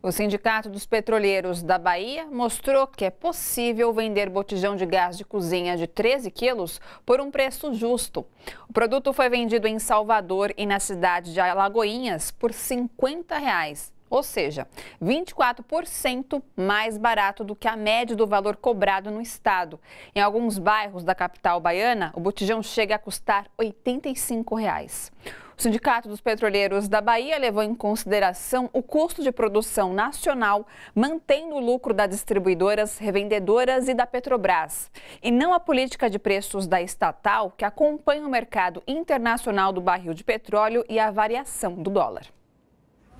O Sindicato dos Petroleiros da Bahia mostrou que é possível vender botijão de gás de cozinha de 13 quilos por um preço justo. O produto foi vendido em Salvador e na cidade de Alagoinhas por R$ 50,00, ou seja, 24% mais barato do que a média do valor cobrado no estado. Em alguns bairros da capital baiana, o botijão chega a custar R$ 85,00. O Sindicato dos Petroleiros da Bahia levou em consideração o custo de produção nacional, mantendo o lucro das distribuidoras, revendedoras e da Petrobras, e não a política de preços da estatal, que acompanha o mercado internacional do barril de petróleo e a variação do dólar.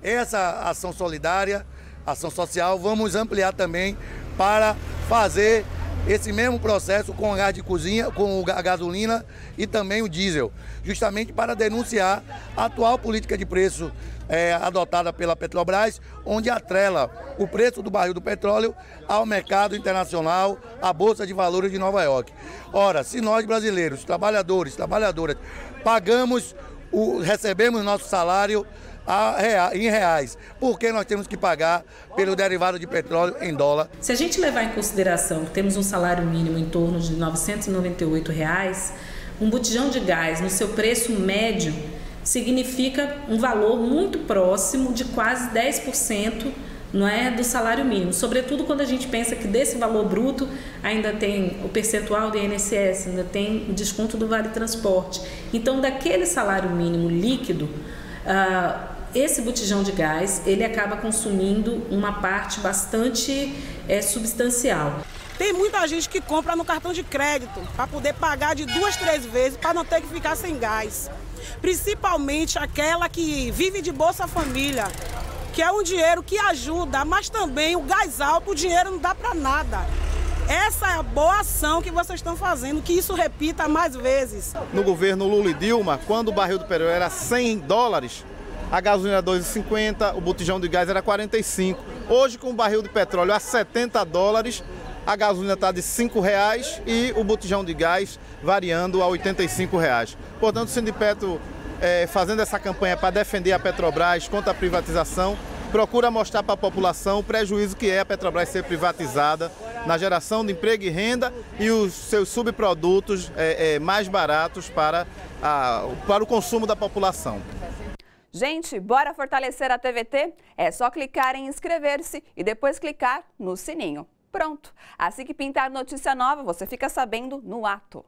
Essa ação solidária, ação social, vamos ampliar também para fazer esse mesmo processo com o gás de cozinha, com a gasolina e também o diesel, justamente para denunciar a atual política de preço adotada pela Petrobras, onde atrela o preço do barril do petróleo ao mercado internacional, à Bolsa de Valores de Nova York. Ora, se nós brasileiros, trabalhadores, trabalhadoras, recebemos nosso salário em reais, porque nós temos que pagar pelo derivado de petróleo em dólar. Se a gente levar em consideração que temos um salário mínimo em torno de R$ 998, um botijão de gás no seu preço médio significa um valor muito próximo de quase 10%, não é, do salário mínimo, sobretudo quando a gente pensa que desse valor bruto ainda tem o percentual do INSS, ainda tem o desconto do Vale Transporte. Então, daquele salário mínimo líquido, esse botijão de gás, ele acaba consumindo uma parte bastante substancial. Tem muita gente que compra no cartão de crédito para poder pagar de 2, 3 vezes para não ter que ficar sem gás. Principalmente aquela que vive de Bolsa Família, que é um dinheiro que ajuda, mas também o gás alto, o dinheiro não dá para nada. Essa é a boa ação que vocês estão fazendo, que isso repita mais vezes. No governo Lula e Dilma, quando o barril do petróleo era 100 dólares, a gasolina era 2,50, o botijão de gás era 45. Hoje, com o barril de petróleo a 70 dólares, a gasolina está de R$ 5,00 e o botijão de gás variando a R$ 85,00. Portanto, o Sindipetro, fazendo essa campanha para defender a Petrobras contra a privatização, procura mostrar para a população o prejuízo que é a Petrobras ser privatizada na geração de emprego e renda e os seus subprodutos mais baratos para o consumo da população. Gente, bora fortalecer a TVT? É só clicar em inscrever-se e depois clicar no sininho. Pronto! Assim que pintar notícia nova, você fica sabendo no ato.